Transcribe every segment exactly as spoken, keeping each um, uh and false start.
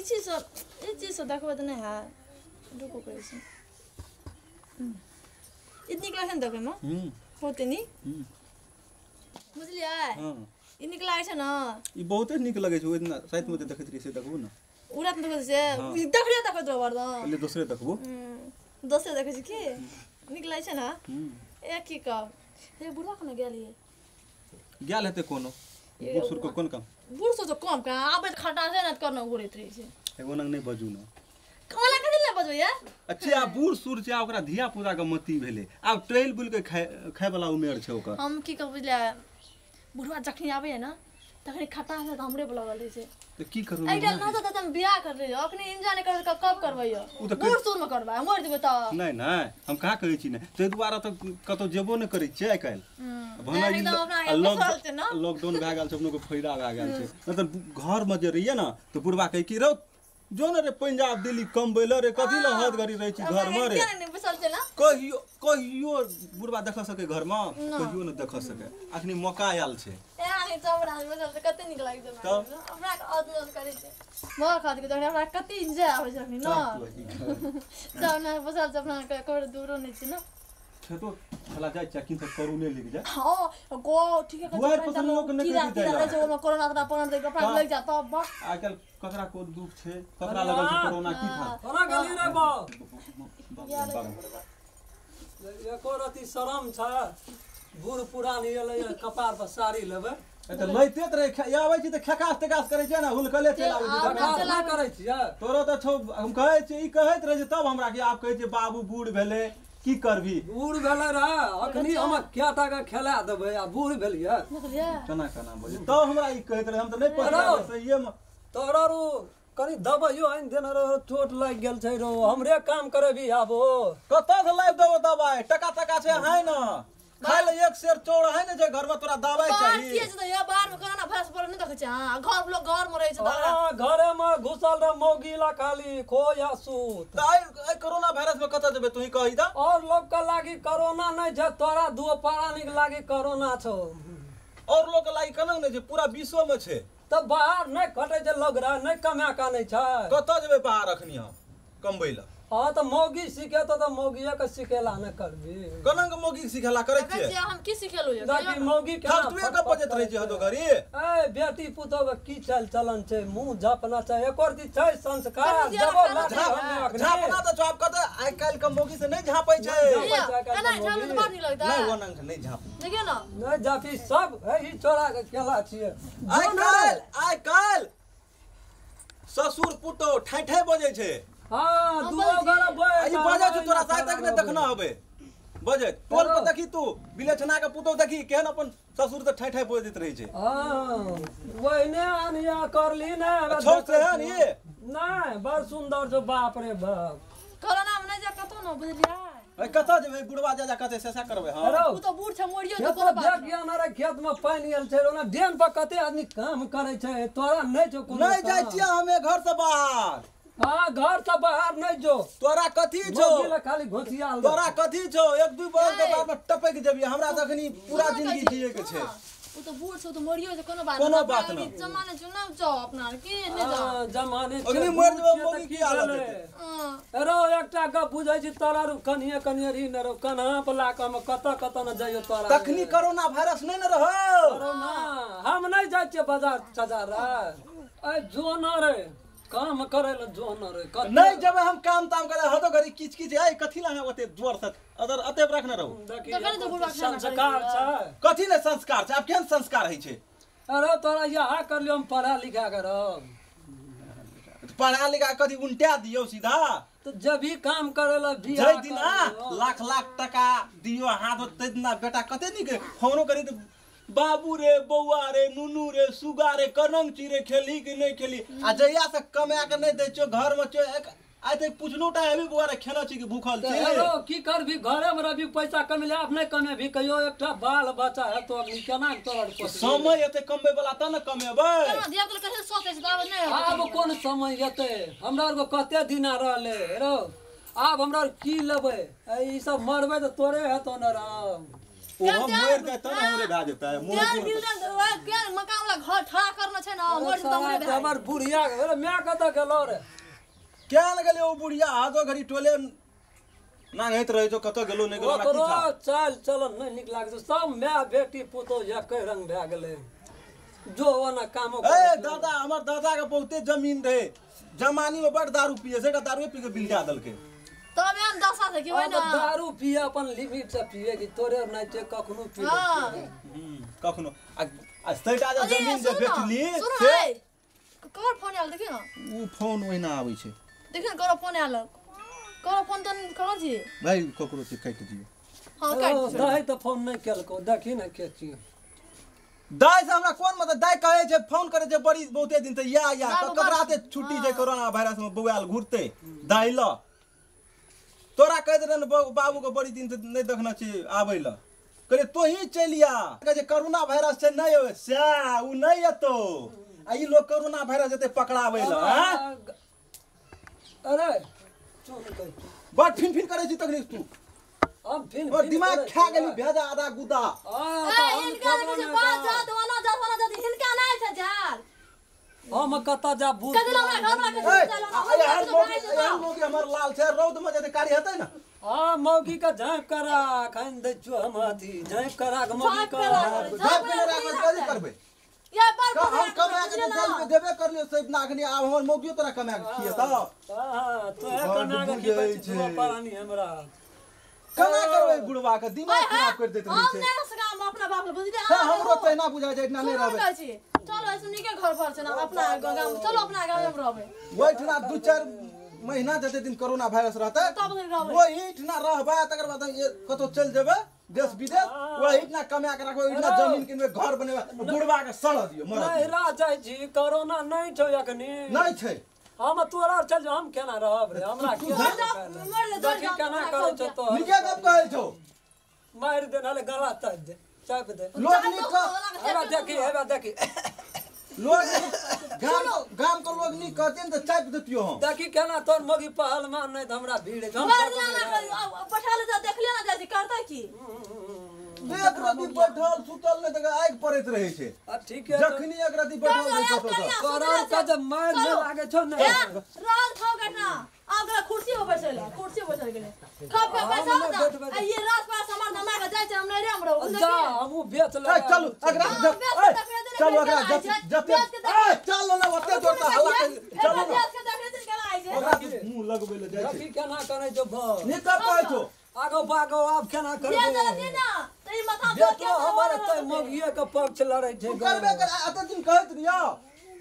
一致一致だけはだねはどこかです。うん。इतनी class है तो क्या माँ? हम्म. होते नहीं? हम्म. मुझे लिया है. हाँ. इतनी क्लास है ना? ये बहुत है निकला गया जो इतना शायद मुझे तक तेरी से तक हो ना. उड़ा तो तक से. इधर खड़े तक दो बार ना. ले दूसरे तक हो? हम्म. दूसरे तक जी के निकला है ना? हम्म. एक ही काम. ये बुरा कौन गया लिए? गया लेते कौनो? बुर्सों को कौन काम? बुर्सों तो कौन काम? आप एक खटा से ना करना उगरे तेरी से. एक वो नंग नहीं बजूना. कौन लगा दिल ना बजो यार? अच्छा आप बुर्सों चाहो करा धिया पूरा का मती भेले. आप ट्रेल बुल के खाए खाए बलाऊ में अर्चे होगा. हम की कब ले बुढ़वा जखनी आवे है ना? तखनी खटा से धामरे बलावा लेजे. तो की करूँगा? एक ना तो तुम बिया कर रहे हो. अपने इन जाने कर कब करवाया? बुर्सों में करवाया. मोर जी बताओ. नहीं नहीं हम कहाँ करें चीने? तो द्वारा तो कतो जेबो ने करें चाहे कल. लॉकडाउन भाग गया सबने को फायदा भाग गया मतलब घर में जरिए है ना तो बुढ़वा कहीं की रहो जो ना रे पंजाब दिल्ली कम बेलर रे कभी लहद गरी रही थी घर में रे कोई कोई और बुढ़वा देखा सके घर में कोई ना देखा सके अखनी मौका याल छे यहाँ तो हम राज में सबसे कते निकला कि तो हम रात आदमी करें मौका खाते तो हम रात कते इंजे आवे जानी ना तो ना फसल जब ना कोई दूर नहीं थी ना तो चला जाए चेकिंग तक करूंगे लेके जाए हाँ गो ठीक है कचरा पसंद लोग नहीं करते हैं जो मैं कोरोना का पहन देख रहा लग जाता अब आजकल कचरा को दूब छे कचरा लगा जो कोरोना की था कोरोना का लीरा बाल ये कोरती शरम था बूढ़ पुरानी ये ले कपार पर साड़ी लेवे तो लेते तो रहे या वही चीज़ तो क्या कास्ट कास्ट करें चाहिए ना हुलकले चला हुआ कास्ट ना करें चाहिए तोरो तो छो हम कहे चाहिए कहे तो रहे तब हम राखी आप कहे चाहिए बाबू बूढ़ भले की कर भी बूढ़ भले रहा अखनी हम क्या ताका खेला तो भैया बूढ़ भलिया कना कना बोले तो हमरा ई कहत रहे हम तो नहीं पता सही में तोरा रो कनी दबायो आइन देन रो चोट लाग गेल छै रो हमरे काम करे भी आबो कत से लाइव दबो दबाए टका टका से है ना खाय ले एक शेर चोर है ना जे घर में तोरा दबाए चाहिए बात किए छै या बाहर में कोना फस पर नहीं देखै छै हां घर लोग घर में रहै छै हां घरे में घुसल रे मोगीला खाली खोया सूत त कोरोना वायरस में कत जेबे तू ही कहि द और लोग का लागी कोरोना नहीं जे तोरा दुओ पारानी के लागी कोरोना छौ और लोग का लागी कनक नहीं जे पूरा विश्व में छै त बाहर नहीं कटे जे लोग रह नहीं कमा का नहीं छै कत जेबे बाहर रखनी हम कमबैला हां त मोगी सिखे त त मोगिया के सिखेला न करबी कनक मोगी सिखेला करै छै जे हम की सिखेलो जे दादी मोगी के तुए के पजत रह जे हदो घरी ए बेटी पुतोबा की चाल चलन छै मुंह झापना छै एकर दी छै संस्कार जब झापना त जॉब कर आइ काल के मोगी से नहीं झापै छै कना झापै त बात नहीं लगता नहीं वनन के नहीं झाप देखियो ना नहीं झापी सब ई चोरा के केला छियै आइ काल आइ काल ससुर पुतो ठैठै बजै छै हां दू घर बजे ई बजे छ तोरा साथ तक ने देखना हबे बजे टोल पर देखी तू बिलेछना के पुतो देखी केहन अपन ससुर त ठैठै बोलैत रहै छै हां ओइने आनिया करली ने छौ सेहन ई नै बड़ सुंदर जो बाप रे बाप कोरोना में नै जा कतो न बुझलियै ए कतो जेबै बुढ़वा जा जा कते सेसा करबै हां तू त बूढ़ छ मोरियो त कोनो बात जग गया हमरा खेत में पानी आयल छै ओना डेन पर कते आदमी काम करै छै तोरा नै छौ कोनो नै जाइ छियै हमे घर से बाहर हाँ घर से बाहर नहीं जो तोरा कथी जो खाली घोसिया तोरा कथी जो एक दू बार के बाद में टपक जबी हमरा तखनी पूरा जिंदगी जिए के छे ओ तो बूढ़ छौ तो मरियो जे कोनो बात कोनो बात नहीं जमाने चुनाव जाओ अपना के ने जा जमाने अग्नि मर जबो मोगी की हालत है रो एकटा ग बुझै छी तोरा रो कनिया कनिया री न रो कना पला कम कत कत न जायो तोरा तखनी कोरोना वायरस नहीं न रहो कोरोना हम नहीं जाय छे बाजार सजार ए जो न रे काम करे ल जोन रे नहीं जब हम काम ताम करे हतो घरी किच किच आय कथि ला ओते जोर तक अदर अते रखना रहू तो संस्कार छ कथि ले संस्कार छ अब केन संस्कार है छे अरे तोरा यहा कर लियो हम पढ़ा लिखा करब पढ़ा लिखा कथि उनटा दियो सीधा तो जब ही काम करे ल बिया जई दिना लाख लाख टका दियो हाथ तेना बेटा कते नी फोनो करी त बाबू रे बौआ रे नुनू रे सुगा रे कनंग चिरे खेली कि नहीं खेली आ जहिया से कमा के नहीं दे छो घर में छो आइ त पुछनोटा हेबी बौआ रे खेला छी कि भूखल छी हेलो की करबी घरे में रबी पैसा कमले आप नहीं कमे भी कहियो एकटा बाल बच्चा है तो अगली केना तोर पर समय एते कमबे वाला त न कमेबै केना दिया त कहे सोचै छी दाव नहीं आब कोन समय एते हमरा और को कते दिना रहले हेलो आब हमरा की लेबै ई सब मरबै त तोरे है तो न राम बहुते जमीन रहे जमानी में बड़ दारू पिए से दारू पी के बिलिया दल के तो अब हम दसा थे कि ना दारू पिए अपन लिमिट से पिए कि तोरे नै ते कखनो पिए हम कखनो आ सेटा जमीन जे बेचली से कोर फोन आयल देखियो उ फोन ओहिना आबै छै देखियो कोर फोन आयल कोर फोन त कोन छी भाई कोकरो से काट दियो हां काट दाइ त फोन नै केलको देखि न के छी दाइ से हमरा कोन मतलब दाइ कहै छै फोन करे जे बड़ी बहुते दिन से या या त ककरा ते छुट्टी जे कोरोना वायरस में बौआल घुरते दाइ ल तोरा कह दे बाबू के बड़ी दिन नहीं देखना चाहिए आबे ला कहले तो ही चलिया कोरोना वायरस से नहीं हो से उ नहीं अतो आ ई लोग कोरोना वायरस जते पकड़ाबे ला अरे बात फिन फिन करे छी तकनीक तू अब फिन और दिमाग खा गेली भेजा आधा गुदा ए इनका जे बात जा दोना जा दोना जा इनका नहीं छै झाड़ हम कता जा भूत कदला हमरा घर में चल यार मौगी हमर लाल छै रौद में जते कारी हतै न हां मौगी का झांप करा खन दे छु हम अथी झांप करा के मौगी का झांप करा के जल्दी करबे ये बार हम कमा के जल्दी देबे करलियो सब नागनी आब हमर मौगियो तोरा कमा के खिए त हां तोरा कमा के खिए छै पानी हमरा कमा करबे गुड़वा के दिमाग खराब कर देत रही छै हम नै सका हम अपना बाप के बुझले हां हमरो तैना बुझा जाय इतना नै रहबे चलो ऐसे नीके घर पर छना अपना गांव चलो अपना गांव में रहबे ओइठना दू चार महीना जते दिन कोरोना वायरस रहते तब रहबे ओइठना रहबा तकर बाद कतो चल जेबे देश विदेश ओइठना कमा के राखबे ओइठना जमीन किनबे घर बनेबे बुढ़वा के सड़ दियो मर नै रह जाय छी कोरोना नै छै अखनी नै छै हम तोरा चल हम केना रहब रे हमरा के देखि केना करै छ तो नीके गप कहै छौ मार दे नाले गला तज दे चाप दे लोग नीक हमरा देखि हेबा देखि लोग गाम गाम के लोग नहीं कहते न त चाप देतियो हम देखि केना तोर मगी पहलवान नहीं त हमरा भीड़ हम पठाल जा देख लेना जाई करतै की एक रति बैठल सुतल नहीं त आग पड़ैत रहे छै आ ठीक है जखनी एक रति बैठल बैठल करन का जब मार न लागे छौ न राग खाओ गना आब कुर्सी पर बैसल कुर्सी पर बैसल गेले खप के पैसा आ ये रात पास हमर नमा के जाय छै हम नहीं रे हमरो जा हमहु बेच ले चल अगरा चल अगरा जते चल न ओते जोर त हल्ला चल न ओकरा मुंह लगबे ले जाय छै की केना करै छौ भर ने त कहै छौ आगो भागो आप केना करबे जे जे ना तई माथा पर के हमर तई मगिए के पक्ष लड़ै छै करबे कर अत दिन कहत रियो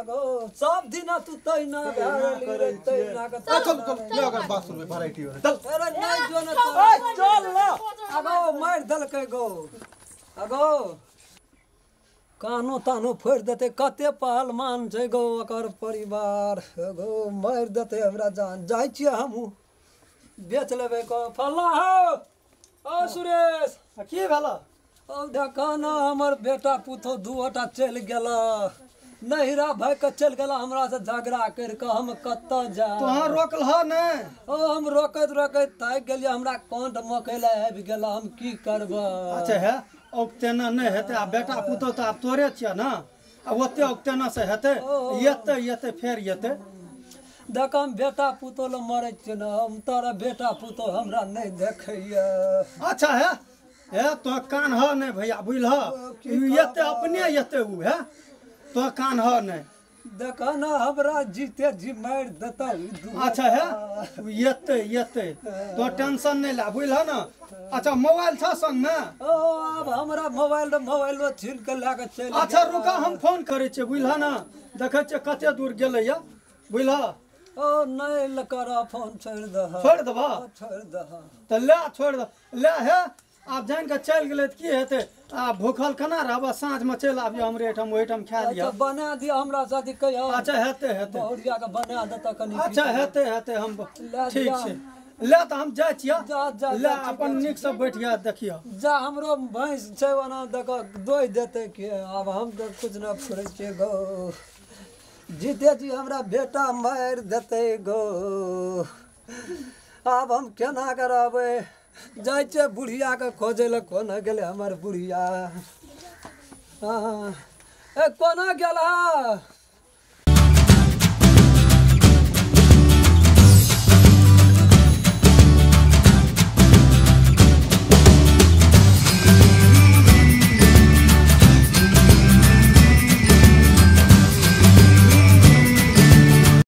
आगो सब दिन तू तई ना भेल रे तई ना के चल चल अगर बात सुनबे वैरायटी हो चल अरे नै जो ना चल ना आगो मार दल के गो आगो कानो तानो फोड़ देते कते पहलवान छै गो ओकर परिवार गो मार देते हमरा जान जाय छी हमहु बेच लेबे को फल्ला हो ओ सुरेश की भला ओ ढकाना हमर बेटा पुतो दुटा चल गेला नहिरा भाई के चल गेला हमरा से झगड़ा कर के हम कत्ता जा तोहां रोकल ह ने ओ हम रोकत रोकत ताइ गेलिए हमरा कोंट मकैला आबि गेला हम की करबा अच्छा है ओकतना नै हेते आ बेटा पुतो त आप तोरे छिया ना आ ओते ओकतना से हेते येते येते फेर येते देख हम बेटा पुतो ल मरै छै न हम तोरा बेटा पुतो हमरा नै देखैया अच्छा है हे तो कान ह नै भैया बुझलह येते अपने येते उ है तो कान ह नै देख न हमरा जीते जी मार देता अच्छा है येते येते तो टेंशन नै ला बुझलह न अच्छा मोबाइल छ संग में ओ अब हमरा मोबाइल र मोबाइलो छीन के लाके चल अच्छा रुका हम फोन करै छै बुझलह न देखै छै कते दूर गेलैया बुझलह ओ नै ल करा फोन छोड़ दह छोड़ दबा छोड़ दह त ले छोड़ दह ले हे आप जान के चल गेले त की हेते आ भूखल कना रहब साँझ में चल आबियो हमरे एठम ओठम खा लिया अच्छा बना दियो हमरा साथी कहियो अच्छा हेते हेते बहुरिया के बना दे त कनी अच्छा हेते हेते हम ठीक छै ले त हम जाय छिया ले अपन निक सब बैठिया देखियो जा हमरो भैंस छै ओना देख दोइ देते के अब हम त कुछ न छोड़ै छियै गो जीते जी हमरा बेटा मार देते गो अब हम केना करबे जाए बुढ़िया के खोजे ल कोना गेले हमार बुढ़िया, हाँ कोना गेला।